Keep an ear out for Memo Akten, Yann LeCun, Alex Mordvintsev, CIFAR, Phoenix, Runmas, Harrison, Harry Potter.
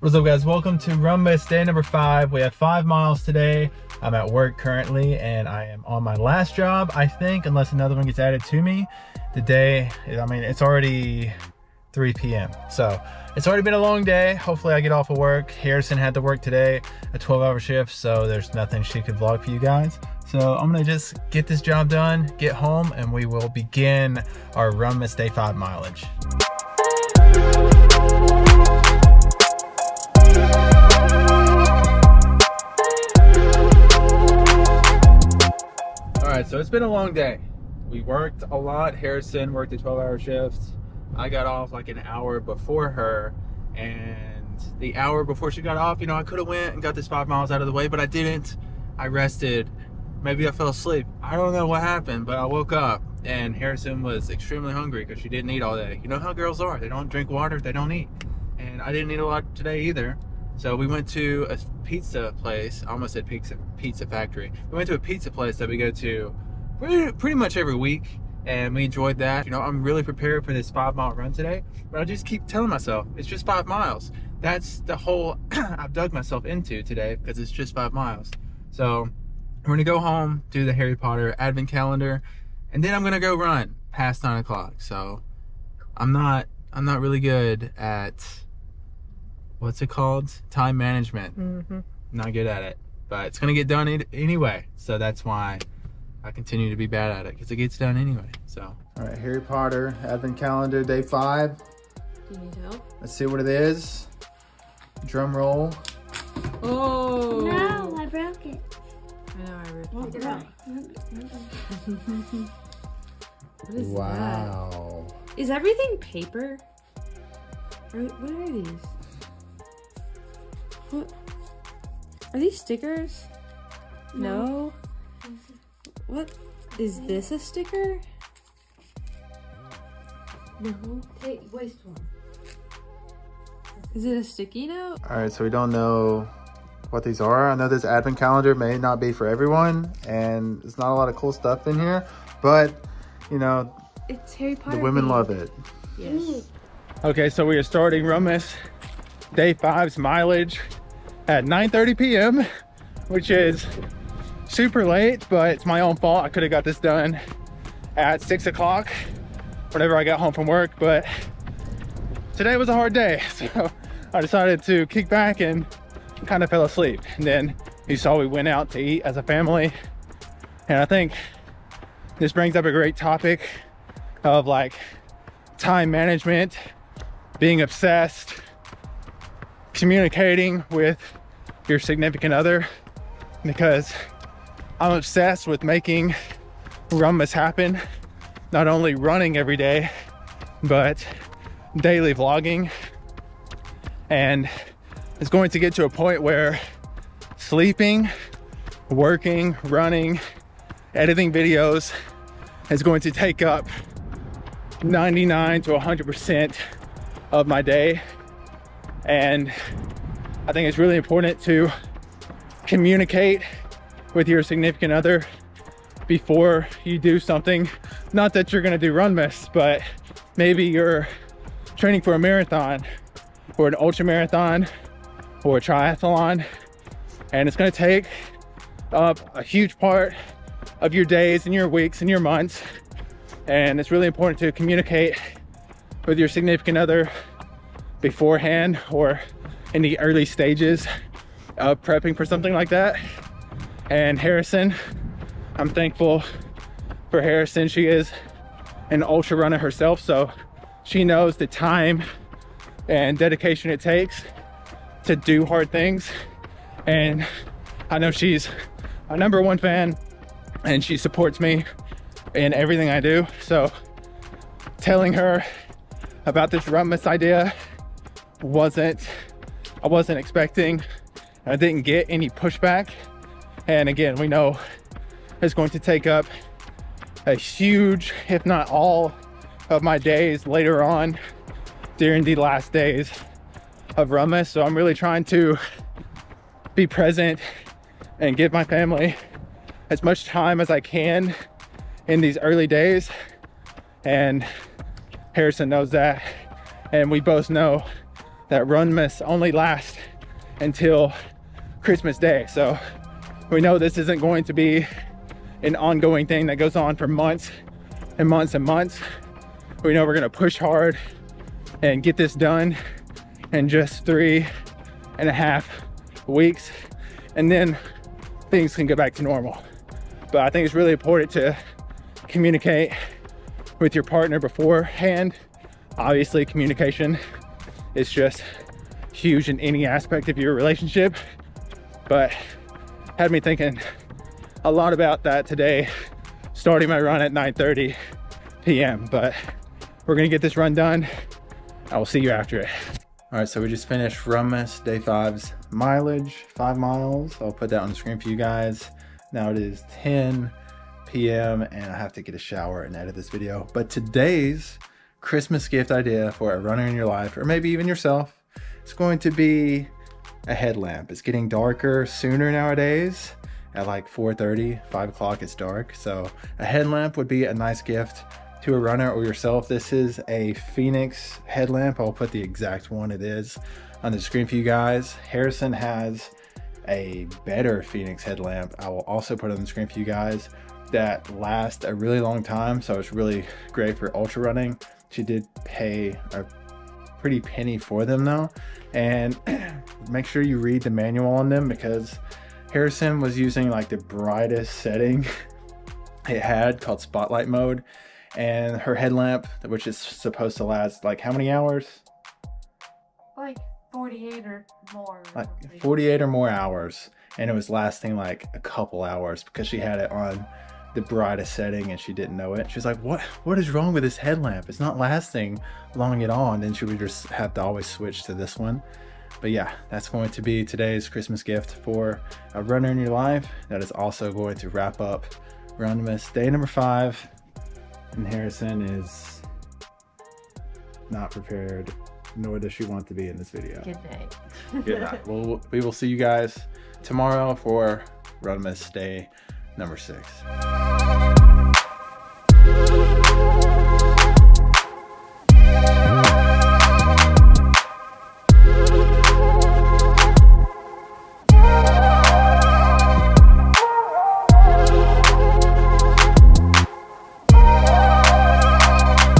What's up, guys? Welcome to Runmas day number 5. We have 5 miles today. I'm at work currently and I am on my last job, I think, unless another one gets added to me. Today, I mean, it's already 3 p.m. so it's already been a long day. Hopefully I get off of work. Harrison had to work today, a 12-hour shift, so there's nothing she could vlog for you guys. So I'm gonna just get this job done, get home, and we will begin our Runmas day 5 mileage. So it's been a long day. We worked a lot. Harrison worked a 12-hour shift. I got off like an hour before her, and the hour before she got off, you know, I could have went and got this 5 miles out of the way, but I didn't. I rested. Maybe I fell asleep. I don't know what happened, but I woke up and Harrison was extremely hungry because she didn't eat all day. You know how girls are. They don't drink water, they don't eat. And I didn't eat a lot today either. So we went to a pizza place. I almost said pizza factory. We went to a pizza place that we go to pretty much every week, and we enjoyed that. You know, I'm really prepared for this 5-mile run today, but I just keep telling myself, it's just 5 miles. That's the whole I've dug myself into today, because it's just 5 miles. So we're gonna go home, do the Harry Potter advent calendar, and then I'm gonna go run past 9 o'clock. So I'm not really good at, what's it called? Time management. Mm-hmm. Not good at it, but it's gonna get done anyway. So that's why I continue to be bad at it, because it gets done anyway, so. All right, Harry Potter advent calendar, day 5. Do you need help? Let's see what it is. Drum roll. Oh. No, I broke it. I know, I ripped it out. What is wow. That? Is everything paper? What are these? What? Are these stickers? No. What? Is this a sticker? No. Hey, waste one. Is it a sticky note? All right, so we don't know what these are. I know this advent calendar may not be for everyone, and there's not a lot of cool stuff in here, but, you know, it's Harry Potter. The women love it. Yes. Okay, so we are starting Runmas day 5's mileage at 9:30 p.m., which is super late, but it's my own fault. I could have got this done at 6 o'clock whenever I got home from work, but today was a hard day, so I decided to kick back and kind of fell asleep. And then you saw we went out to eat as a family, and I think this brings up a great topic of like time management, being obsessed, communicating with your significant other, because I'm obsessed with making Runmas happen. Not only running every day, but daily vlogging. And it's going to get to a point where sleeping, working, running, editing videos is going to take up 99 to 100% of my day. And I think it's really important to communicate with your significant other before you do something. Not that you're gonna do Runmas, but maybe you're training for a marathon or an ultra marathon or a triathlon, and it's gonna take up a huge part of your days and your weeks and your months. And it's really important to communicate with your significant other beforehand or in the early stages of prepping for something like that. And Harrison, I'm thankful for Harrison. She is an ultra runner herself, so she knows the time and dedication it takes to do hard things. And I know she's a #1 fan, and she supports me in everything I do. So telling her about this Runmas idea, I wasn't expecting. I didn't get any pushback, and again, we know it's going to take up a huge, if not all, of my days later on during the last days of Runmas. So I'm really trying to be present and give my family as much time as I can in these early days, and Harrison knows that, and we both know that Runmas only lasts until Christmas Day. So we know this isn't going to be an ongoing thing that goes on for months and months and months. We know we're gonna push hard and get this done in just 3.5 weeks, and then things can go back to normal. But I think it's really important to communicate with your partner beforehand. Obviously, communication is just huge in any aspect of your relationship, but had me thinking a lot about that today, starting my run at 9:30 p.m. But we're gonna get this run done. I will see you after it. All right, so we just finished Runmas Day 5's mileage, 5 miles. I'll put that on the screen for you guys. Now it is 10 p.m. and I have to get a shower and edit this video. But today's Christmas gift idea for a runner in your life, or maybe even yourself, it's going to be a headlamp. It's getting darker sooner nowadays. At like 4:30, 5 o'clock, it's dark. So a headlamp would be a nice gift to a runner or yourself. This is a Phoenix headlamp. I'll put the exact one it is on the screen for you guys. Harrison has a better Phoenix headlamp. I will also put on the screen for you guys, that lasts a really long time. So it's really great for ultra running. She did pay a pretty penny for them though. And make sure you read the manual on them, because Harrison was using like the brightest setting it had, called spotlight mode, and her headlamp, which is supposed to last like how many hours? Like 48 or more. Like 48 or more hours. And it was lasting like a couple hours because she had it on the brightest setting and she didn't know it. She's like, what is wrong with this headlamp? It's not lasting long at all. And then she would just have to always switch to this one. But yeah, that's going to be today's Christmas gift for a runner in your life. That is also going to wrap up Runmas Day number 5. And Harrison is not prepared, nor does she want to be in this video. Good night. Good night. Well, we will see you guys tomorrow for Runmas Day number 6.